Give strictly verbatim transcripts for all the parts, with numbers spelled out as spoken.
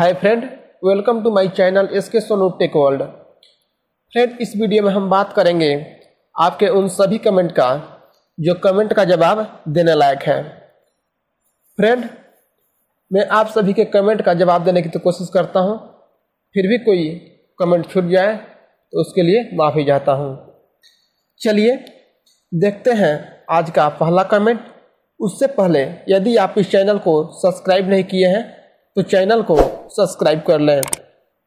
Hi friend, welcome to my channel SK Sonu tech world. Friend, इस video में हम बात करेंगे आपके उन सभी कमेंट का जो कमेंट का जवाब देने लायक है। फ्रेंड, मैं आप सभी के कमेंट का जवाब देने की तो कोशिश करता हूं, फिर भी कोई कमेंट छूट जाए तो उसके लिए माफ़ी चाहता हूं। चलिए देखते हैं आज का पहला कमेंट। उससे पहले यदि आप इस चैनल को सब्सक्राइब नहीं किए हैं तो चैनल को सब्सक्राइब कर लें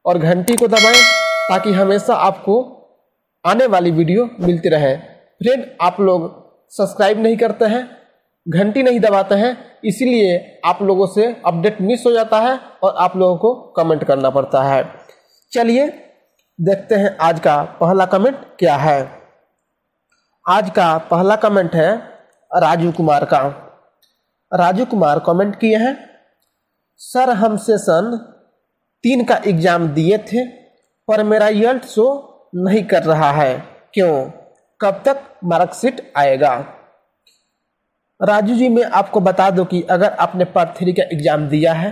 और घंटी को दबाएं ताकि हमेशा आपको आने वाली वीडियो मिलती रहे। फ्रेंड, आप लोग सब्सक्राइब नहीं करते हैं, घंटी नहीं दबाते हैं, इसीलिए आप लोगों से अपडेट मिस हो जाता है और आप लोगों को कमेंट करना पड़ता है। चलिए देखते हैं आज का पहला कमेंट क्या है। आज का पहला कमेंट है राजू कुमार का। राजू कुमार कमेंट किए हैं, सर हम सेशन तीन का एग्ज़ाम दिए थे पर मेरा रिजल्ट शो नहीं कर रहा है, क्यों? कब तक मार्कशीट आएगा? राजू जी, मैं आपको बता दूं कि अगर आपने पार्ट थ्री का एग्ज़ाम दिया है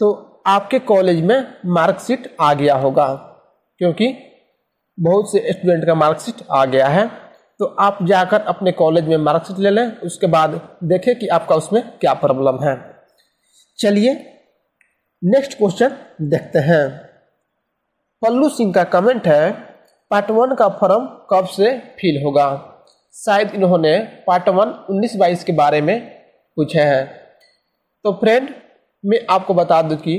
तो आपके कॉलेज में मार्कशीट आ गया होगा, क्योंकि बहुत से स्टूडेंट का मार्कशीट आ गया है। तो आप जाकर अपने कॉलेज में मार्कशीट ले लें, उसके बाद देखें कि आपका उसमें क्या प्रॉब्लम है। चलिए नेक्स्ट क्वेश्चन देखते हैं। पल्लू सिंह का कमेंट है, पार्ट वन का फॉर्म कब से फिल होगा? शायद इन्होंने पार्ट वन उन्नीस बाईस के बारे में पूछे हैं। तो फ्रेंड, मैं आपको बता दूं कि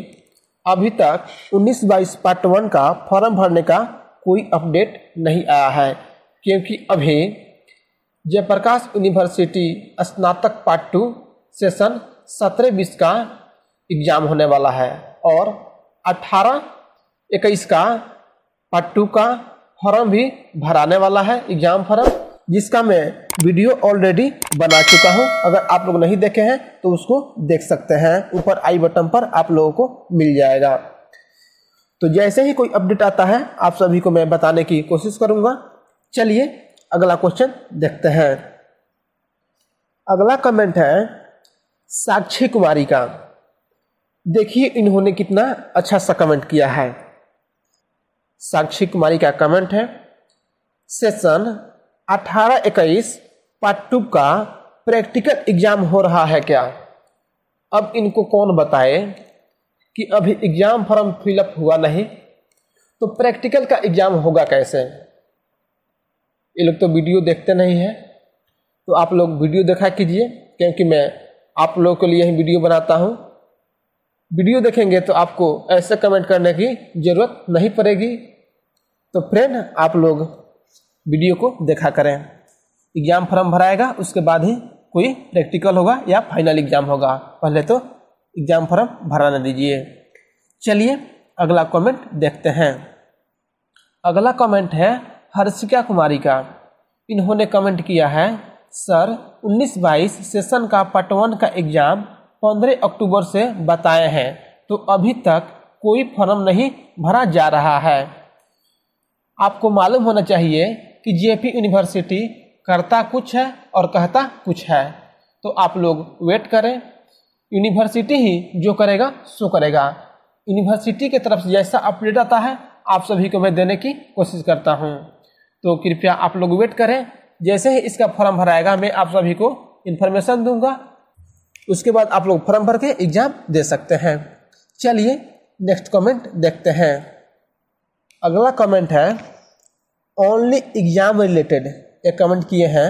अभी तक उन्नीस बाईस पार्ट वन का फॉर्म भरने का कोई अपडेट नहीं आया है, क्योंकि अभी जयप्रकाश यूनिवर्सिटी स्नातक पार्ट टू सेशन सत्रह बीस का एग्ज़ाम होने वाला है और अठारह इक्कीस का पार्ट टू का फॉर्म भी भराने वाला है, एग्ज़ाम फॉर्म, जिसका मैं वीडियो ऑलरेडी बना चुका हूं। अगर आप लोग नहीं देखे हैं तो उसको देख सकते हैं, ऊपर आई बटन पर आप लोगों को मिल जाएगा। तो जैसे ही कोई अपडेट आता है आप सभी को मैं बताने की कोशिश करूंगा। चलिए अगला क्वेश्चन देखते हैं। अगला कमेंट है साक्षी कुमारी का। देखिए इन्होंने कितना अच्छा सा कमेंट किया है। साक्षी कुमारी का कमेंट है, सेशन अठारह इक्कीस पार्ट टू का प्रैक्टिकल एग्ज़ाम हो रहा है क्या? अब इनको कौन बताए कि अभी एग्ज़ाम फॉर्म फिलअप हुआ नहीं तो प्रैक्टिकल का एग्ज़ाम होगा कैसे? ये लोग तो वीडियो देखते नहीं हैं, तो आप लोग वीडियो देखा कीजिए, क्योंकि मैं आप लोगों के लिए ही वीडियो बनाता हूँ। वीडियो देखेंगे तो आपको ऐसे कमेंट करने की ज़रूरत नहीं पड़ेगी। तो फ्रेंड, आप लोग वीडियो को देखा करें। एग्ज़ाम फॉर्म भराएगा, उसके बाद ही कोई प्रैक्टिकल होगा या फाइनल एग्ज़ाम होगा, पहले तो एग्ज़ाम फॉर्म भराने दीजिए। चलिए अगला कमेंट देखते हैं। अगला कमेंट है हर्षिका कुमारी का। इन्होंने कमेंट किया है, सर उन्नीस बाईस सेशन का पार्ट वन का एग्ज़ाम पंद्रह अक्टूबर से बताए हैं, तो अभी तक कोई फॉर्म नहीं भरा जा रहा है। आपको मालूम होना चाहिए कि जेपी यूनिवर्सिटी करता कुछ है और कहता कुछ है, तो आप लोग वेट करें। यूनिवर्सिटी ही जो करेगा सो करेगा। यूनिवर्सिटी की तरफ से जैसा अपडेट आता है आप सभी को मैं देने की कोशिश करता हूँ, तो कृपया आप लोग वेट करें। जैसे ही इसका फॉर्म भराएगा मैं आप सभी को इन्फॉर्मेशन दूंगा, उसके बाद आप लोग फॉर्म भर के एग्ज़ाम दे सकते हैं। चलिए नेक्स्ट कमेंट देखते हैं। अगला कमेंट है ओनली एग्ज़ाम रिलेटेड। ये कमेंट किए हैं,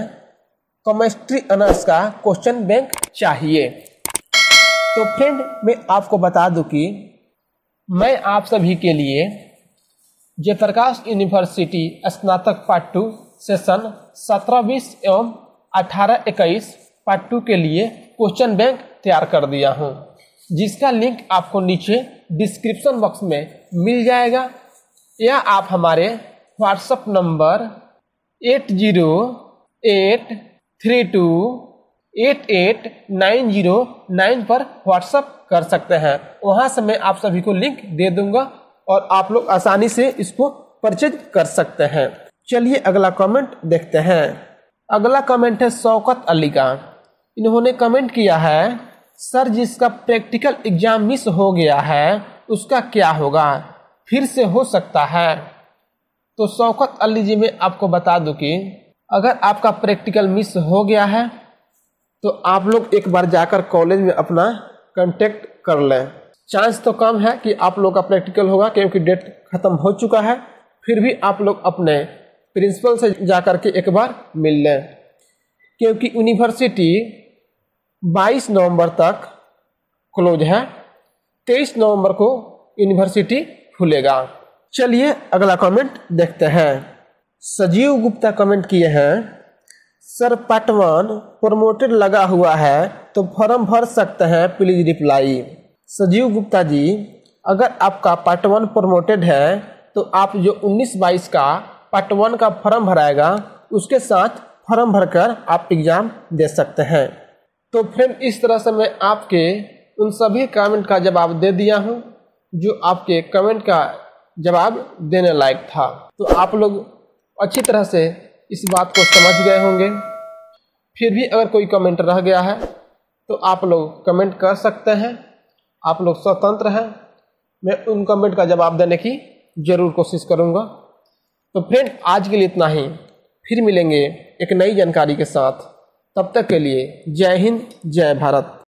केमिस्ट्री ऑनर्स का क्वेश्चन बैंक चाहिए। तो फ्रेंड, मैं आपको बता दूं कि मैं आप सभी के लिए जयप्रकाश यूनिवर्सिटी स्नातक पार्ट टू सेशन सत्रह बीस एवं अठारह इक्कीस पार्ट टू के लिए क्वेश्चन बैंक तैयार कर दिया हूं, जिसका लिंक आपको नीचे डिस्क्रिप्शन बॉक्स में मिल जाएगा, या आप हमारे WhatsApp number eight zero eight three two eight eight nine zero nine पर व्हाट्सएप कर सकते हैं। वहां से मैं आप सभी को लिंक दे दूंगा और आप लोग आसानी से इसको परचेज कर सकते हैं। चलिए अगला कमेंट देखते हैं। अगला कमेंट है शौकत अली का। इन्होंने कमेंट किया है, सर जिसका प्रैक्टिकल एग्जाम मिस हो गया है उसका क्या होगा, फिर से हो सकता है। तो शौकत अली जी मैं आपको बता दूं कि अगर आपका प्रैक्टिकल मिस हो गया है तो आप लोग एक बार जाकर कॉलेज में अपना कांटेक्ट कर लें। चांस तो कम है कि आप लोग का प्रैक्टिकल होगा क्योंकि डेट ख़त्म हो चुका है, फिर भी आप लोग अपने प्रिंसिपल से जाकर के एक बार मिल लें, क्योंकि यूनिवर्सिटी बाईस नवंबर तक क्लोज है, तेईस नवंबर को यूनिवर्सिटी खुलेगा। चलिए अगला कमेंट देखते हैं। सजीव गुप्ता कमेंट किए हैं, सर पाटवान प्रमोटेड लगा हुआ है तो फॉर्म भर सकते हैं, प्लीज़ रिप्लाई। सजीव गुप्ता जी, अगर आपका पार्ट वन प्रमोटेड है तो आप जो उन्नीस बाईस का पार्ट वन का फॉर्म भराएगा उसके साथ फॉर्म भरकर आप एग्ज़ाम दे सकते हैं। तो फ्रेंड, इस तरह से मैं आपके उन सभी कमेंट का जवाब दे दिया हूं जो आपके कमेंट का जवाब देने लायक था। तो आप लोग अच्छी तरह से इस बात को समझ गए होंगे। फिर भी अगर कोई कमेंट रह गया है तो आप लोग कमेंट कर सकते हैं, आप लोग स्वतंत्र हैं। मैं उन कमेंट का जवाब देने की ज़रूर कोशिश करूंगा। तो फ्रेंड, आज के लिए इतना ही, फिर मिलेंगे एक नई जानकारी के साथ। तब तक के लिए जय हिंद, जय भारत।